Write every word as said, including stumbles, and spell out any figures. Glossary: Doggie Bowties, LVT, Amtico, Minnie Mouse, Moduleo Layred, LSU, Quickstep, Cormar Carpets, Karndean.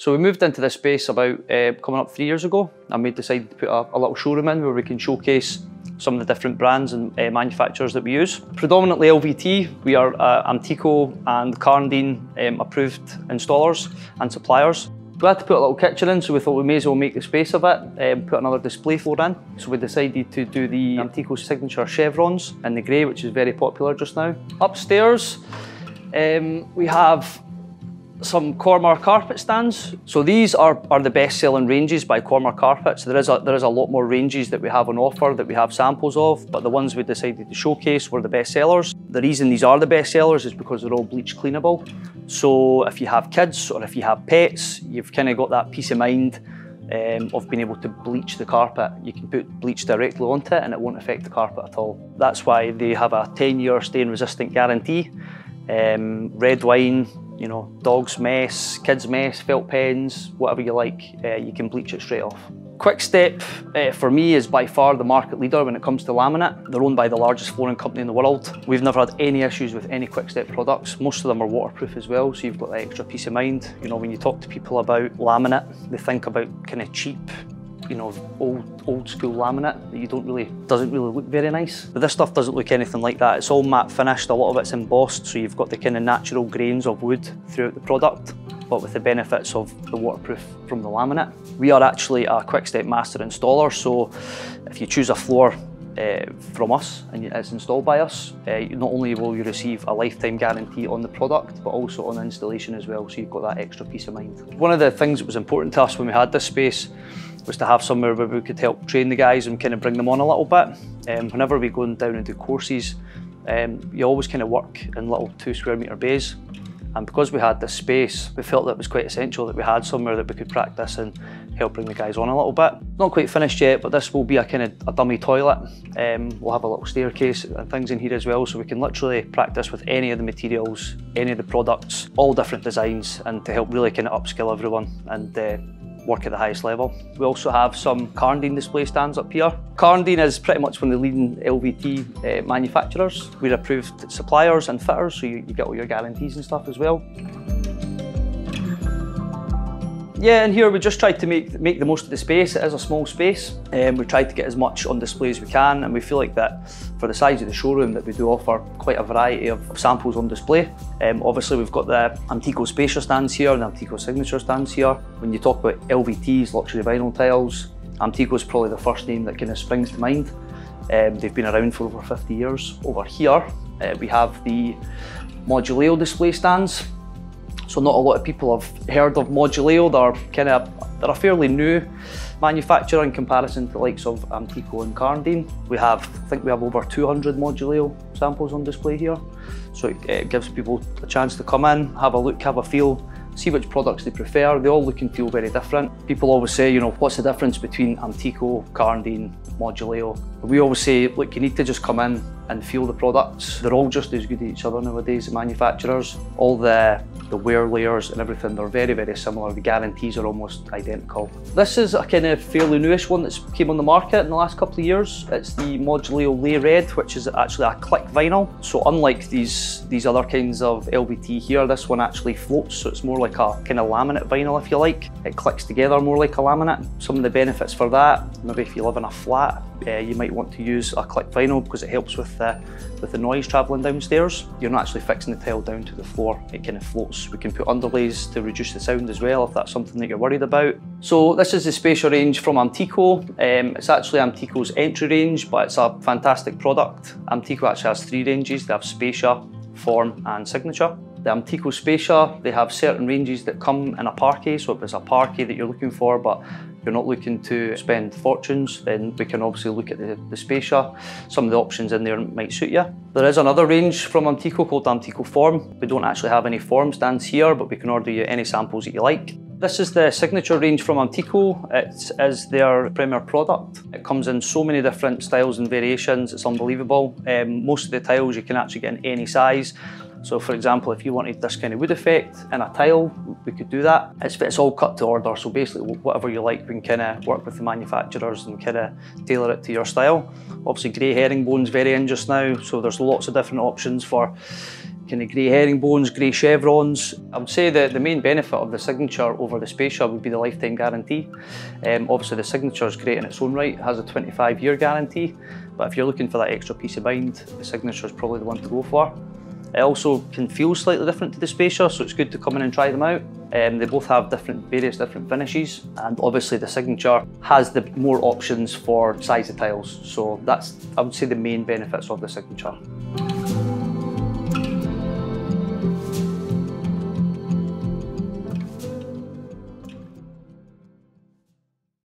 So we moved into this space about uh, coming up three years ago, and we decided to put a, a little showroom in where we can showcase some of the different brands and uh, manufacturers that we use. Predominantly L V T, we are uh, Amtico and Karndean um, approved installers and suppliers. We had to put a little kitchen in, so we thought we may as well make the space of it and um, put another display floor in. So we decided to do the Amtico signature chevrons in the grey, which is very popular just now. Upstairs, um, we have some Cormar carpet stands. So these are, are the best selling ranges by Cormar Carpets. There is, a, there is a lot more ranges that we have on offer that we have samples of, but the ones we decided to showcase were the best sellers. The reason these are the best sellers is because they're all bleach cleanable. So if you have kids or if you have pets, you've kind of got that peace of mind um, of being able to bleach the carpet. You can put bleach directly onto it and it won't affect the carpet at all. That's why they have a ten year stain resistant guarantee. Um, red wine, you know, dog's mess, kids' mess, felt pens, whatever you like, uh, you can bleach it straight off. Quickstep, uh, for me, is by far the market leader when it comes to laminate. They're owned by the largest flooring company in the world. We've never had any issues with any Quickstep products. Most of them are waterproof as well, so you've got that extra peace of mind. You know, when you talk to people about laminate, they think about kind of cheap, you know, old, old school laminate that you don't really, doesn't really look very nice. But this stuff doesn't look anything like that. It's all matte finished, a lot of it's embossed, so you've got the kind of natural grains of wood throughout the product, but with the benefits of the waterproof from the laminate. We are actually a Quickstep master installer, so if you choose a floor uh, from us and it's installed by us, uh, not only will you receive a lifetime guarantee on the product, but also on installation as well, so you've got that extra peace of mind. One of the things that was important to us when we had this space was to have somewhere where we could help train the guys and kind of bring them on a little bit. Um, whenever we go down and do courses, um, you always kind of work in little two square metre bays. And because we had this space, we felt that it was quite essential that we had somewhere that we could practice and help bring the guys on a little bit. Not quite finished yet, but this will be a kind of a dummy toilet. Um, we'll have a little staircase and things in here as well, so we can literally practice with any of the materials, any of the products, all different designs, and to help really kind of upskill everyone and uh, work at the highest level. We also have some Karndean display stands up here. Karndean is pretty much one of the leading L V T uh, manufacturers. We're approved suppliers and fitters, so you, you get all your guarantees and stuff as well. Yeah, and here we just tried to make, make the most of the space. It is a small space, and um, we tried to get as much on display as we can, and we feel like that for the size of the showroom that we do offer quite a variety of samples on display. Um, obviously we've got the Amtico Spacer stands here and the Amtico Signature stands here. When you talk about L V Ts, luxury vinyl tiles, Amtico is probably the first name that kind of springs to mind. Um, they've been around for over fifty years. Over here uh, we have the Moduleo display stands. So not a lot of people have heard of Moduleo. They're kind of, they're a fairly new manufacturer in comparison to the likes of Amtico and Karndean. We have, I think we have over two hundred Moduleo samples on display here. So it, it gives people a chance to come in, have a look, have a feel, see which products they prefer. They all look and feel very different. People always say, you know, what's the difference between Amtico, Karndean, Moduleo? We always say, look, you need to just come in and feel the products. They're all just as good as each other nowadays, the manufacturers. All the, the wear layers and everything, they're very, very similar. The guarantees are almost identical. This is a kind of fairly newish one that's came on the market in the last couple of years. It's the Moduleo Layred, which is actually a click vinyl. So unlike these, these other kinds of L V T here, this one actually floats, so it's more like a kind of laminate vinyl, if you like. It clicks together more like a laminate. Some of the benefits for that, maybe if you live in a flat, uh, you might want to use a click vinyl because it helps with the, with the noise travelling downstairs. You're not actually fixing the tile down to the floor, it kind of floats. We can put underlays to reduce the sound as well if that's something that you're worried about. So this is the Spacer range from Amtico. Um, it's actually Amtico's entry range, but it's a fantastic product. Amtico actually has three ranges. They have Spacer, Form and Signature. The Amtico Spacer, they have certain ranges that come in a parquet, so if it's a parquet that you're looking for but you're not looking to spend fortunes, then we can obviously look at the, the Spacer. Some of the options in there might suit you. There is another range from Amtico called Amtico Form. We don't actually have any form stands here, but we can order you any samples that you like. This is the Signature range from Amtico. It is their premier product. It comes in so many different styles and variations, it's unbelievable. Um, most of the tiles you can actually get in any size. So for example, if you wanted this kind of wood effect in a tile, we could do that. It's, it's all cut to order, so basically whatever you like, we can kind of work with the manufacturers and kind of tailor it to your style. Obviously grey herringbone's very in just now, so there's lots of different options for kind of grey herringbones, grey chevrons. I would say that the main benefit of the signature over the Spacia would be the lifetime guarantee. Um, obviously the signature is great in its own right, it has a twenty-five year guarantee, but if you're looking for that extra peace of mind, the signature is probably the one to go for. It also can feel slightly different to the Spacia, so it's good to come in and try them out. Um, they both have different, various different finishes, and obviously the Signature has the more options for size of tiles, so that's, I would say, the main benefits of the Signature.